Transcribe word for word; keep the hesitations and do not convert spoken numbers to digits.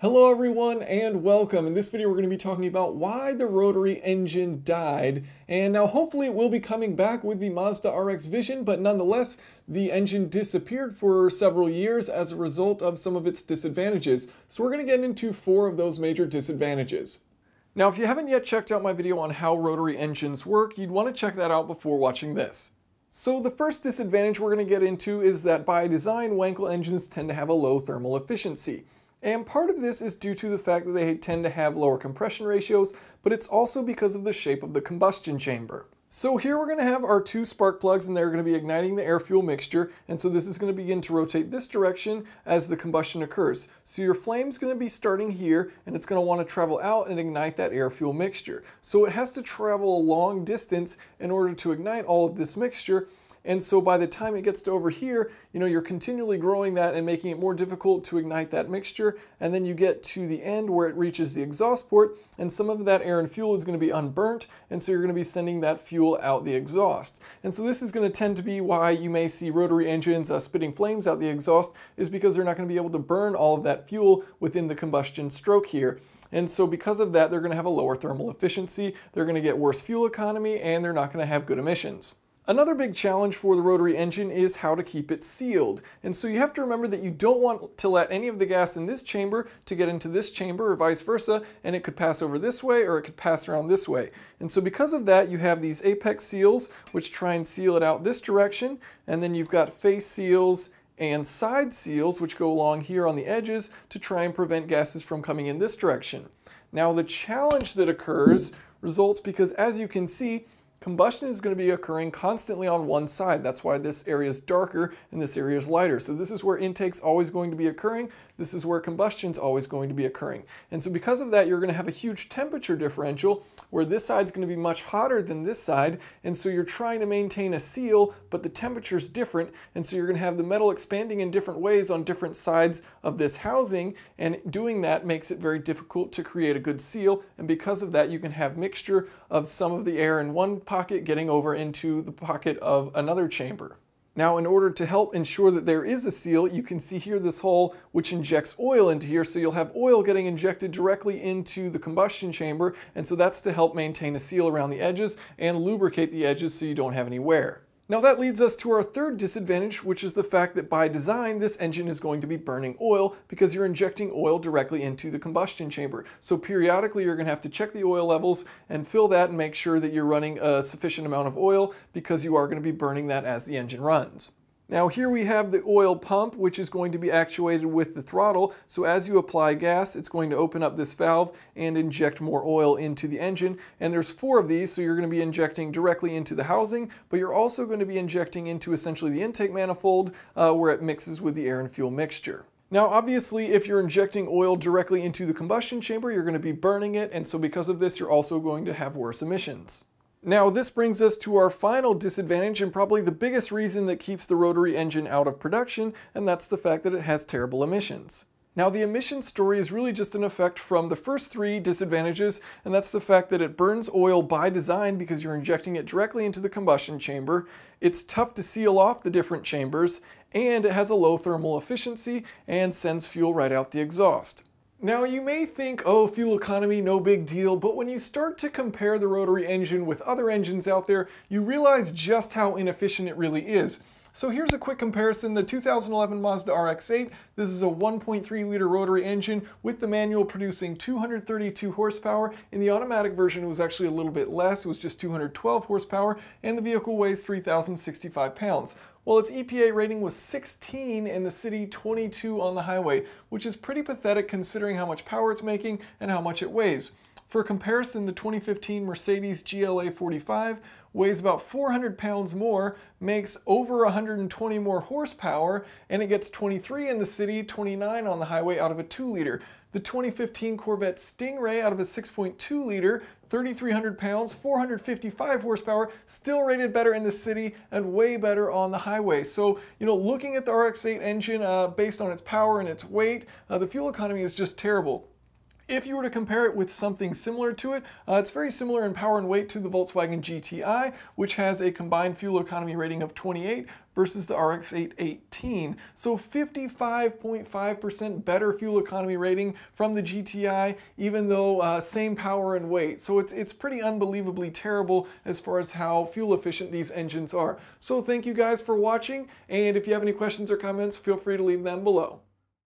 Hello everyone and welcome. In this video we're going to be talking about why the rotary engine died, and now hopefully it will be coming back with the Mazda R X Vision, but nonetheless the engine disappeared for several years as a result of some of its disadvantages. So we're going to get into four of those major disadvantages. Now if you haven't yet checked out my video on how rotary engines work, you'd want to check that out before watching this. So the first disadvantage we're going to get into is that by design Wankel engines tend to have a low thermal efficiency. And part of this is due to the fact that they tend to have lower compression ratios, but it's also because of the shape of the combustion chamber. So here we're going to have our two spark plugs and they're going to be igniting the air-fuel mixture, and so this is going to begin to rotate this direction as the combustion occurs. So your flame's going to be starting here and it's going to want to travel out and ignite that air-fuel mixture. So it has to travel a long distance in order to ignite all of this mixture. And so by the time it gets to over here, you know, you're continually growing that and making it more difficult to ignite that mixture. And then you get to the end where it reaches the exhaust port, and some of that air and fuel is going to be unburnt. And so you're going to be sending that fuel out the exhaust. And so this is going to tend to be why you may see rotary engines uh, spitting flames out the exhaust, is because they're not going to be able to burn all of that fuel within the combustion stroke here. And so because of that, they're going to have a lower thermal efficiency. They're going to get worse fuel economy, and they're not going to have good emissions. Another big challenge for the rotary engine is how to keep it sealed. And so you have to remember that you don't want to let any of the gas in this chamber to get into this chamber or vice versa, and it could pass over this way or it could pass around this way. And so because of that, you have these apex seals which try and seal it out this direction, and then you've got face seals and side seals which go along here on the edges to try and prevent gases from coming in this direction. Now the challenge that occurs results because, as you can see, combustion is going to be occurring constantly on one side. That's why this area is darker and this area is lighter. So this is where intake's always going to be occurring. This is where combustion's always going to be occurring. And so because of that, you're going to have a huge temperature differential where this side's going to be much hotter than this side. And so you're trying to maintain a seal, but the temperature's different. And so you're going to have the metal expanding in different ways on different sides of this housing. And doing that makes it very difficult to create a good seal. And because of that, you can have mixture of some of the air in one pocket getting over into the pocket of another chamber. Now, in order to help ensure that there is a seal, you can see here this hole which injects oil into here, so you'll have oil getting injected directly into the combustion chamber, and so that's to help maintain a seal around the edges and lubricate the edges so you don't have any wear. Now that leads us to our third disadvantage, which is the fact that by design this engine is going to be burning oil because you're injecting oil directly into the combustion chamber. So periodically you're going to have to check the oil levels and fill that and make sure that you're running a sufficient amount of oil, because you are going to be burning that as the engine runs. Now here we have the oil pump, which is going to be actuated with the throttle. So as you apply gas, it's going to open up this valve and inject more oil into the engine. And there's four of these, so you're going to be injecting directly into the housing, but you're also going to be injecting into essentially the intake manifold uh, where it mixes with the air and fuel mixture. Now obviously if you're injecting oil directly into the combustion chamber, you're going to be burning it, and so because of this you're also going to have worse emissions. Now this brings us to our final disadvantage, and probably the biggest reason that keeps the rotary engine out of production, and that's the fact that it has terrible emissions. Now the emissions story is really just an effect from the first three disadvantages, and that's the fact that it burns oil by design because you're injecting it directly into the combustion chamber, it's tough to seal off the different chambers, and it has a low thermal efficiency and sends fuel right out the exhaust. Now you may think, oh, fuel economy, no big deal, but when you start to compare the rotary engine with other engines out there, you realize just how inefficient it really is. So here's a quick comparison. The two thousand eleven Mazda R X eight, this is a one point three liter rotary engine with the manual producing two hundred thirty-two horsepower. In the automatic version it was actually a little bit less, it was just two hundred twelve horsepower, and the vehicle weighs three thousand sixty-five pounds. Well, its E P A rating was sixteen in the city, twenty-two on the highway, which is pretty pathetic considering how much power it's making and how much it weighs. For comparison, the twenty fifteen Mercedes G L A forty-five weighs about four hundred pounds more, makes over one hundred twenty more horsepower, and it gets twenty-three in the city, twenty-nine on the highway out of a two liter. The twenty fifteen Corvette Stingray out of a six point two liter, three thousand three hundred pounds, four hundred fifty-five horsepower, still rated better in the city and way better on the highway. So, you know, looking at the R X eight engine uh, based on its power and its weight, uh, the fuel economy is just terrible. If you were to compare it with something similar to it, uh, it's very similar in power and weight to the Volkswagen G T I, which has a combined fuel economy rating of twenty-eight versus the R X eight eighteen. So fifty-five point five percent better fuel economy rating from the G T I, even though uh, same power and weight. So it's, it's pretty unbelievably terrible as far as how fuel efficient these engines are. So thank you guys for watching, and if you have any questions or comments, feel free to leave them below.